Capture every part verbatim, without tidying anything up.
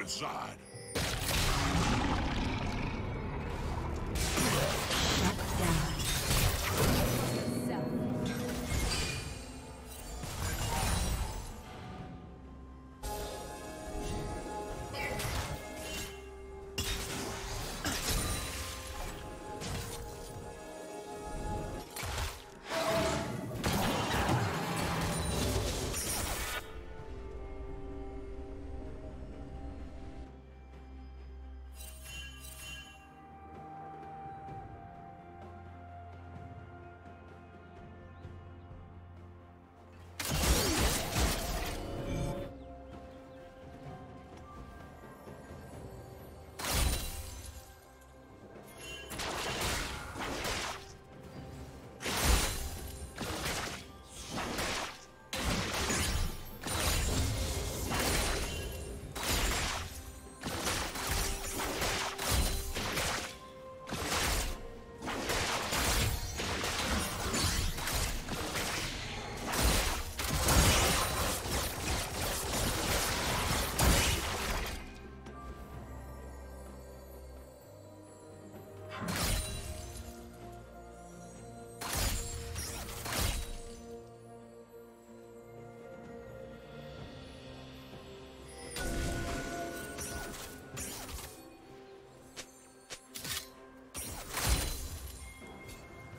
Inside.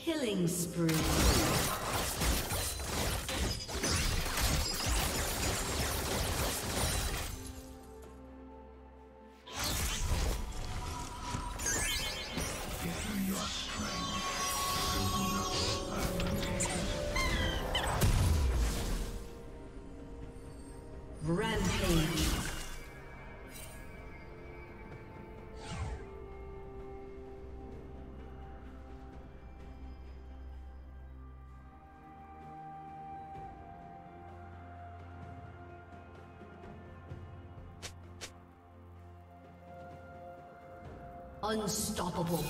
Killing spree. Unstoppable.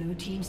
Blue team's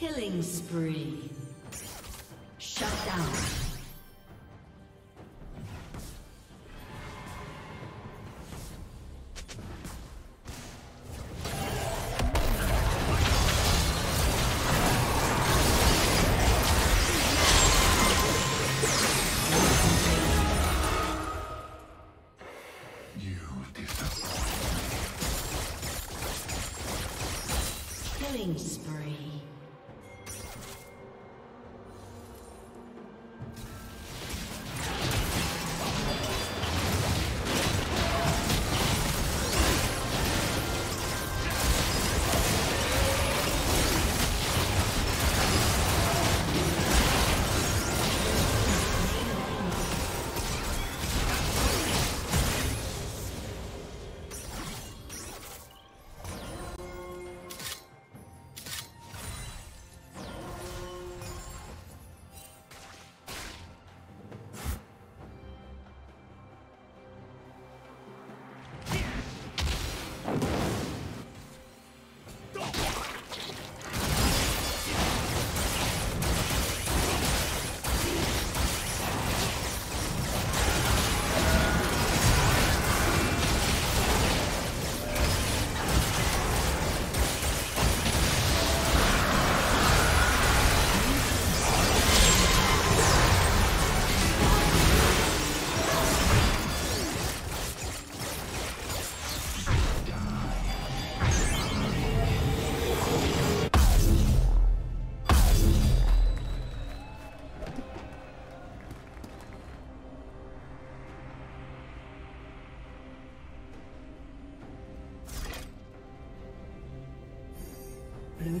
Killing spree. Shut down. You disappoint. Killing spree. Blue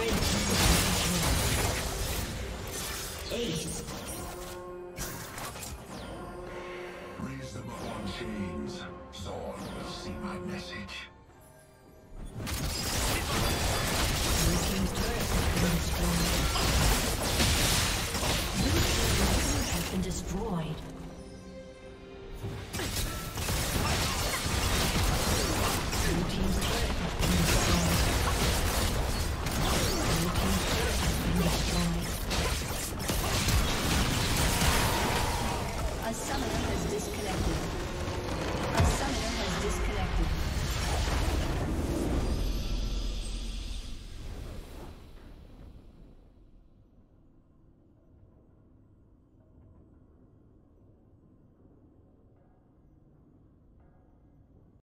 Raise them up on chains.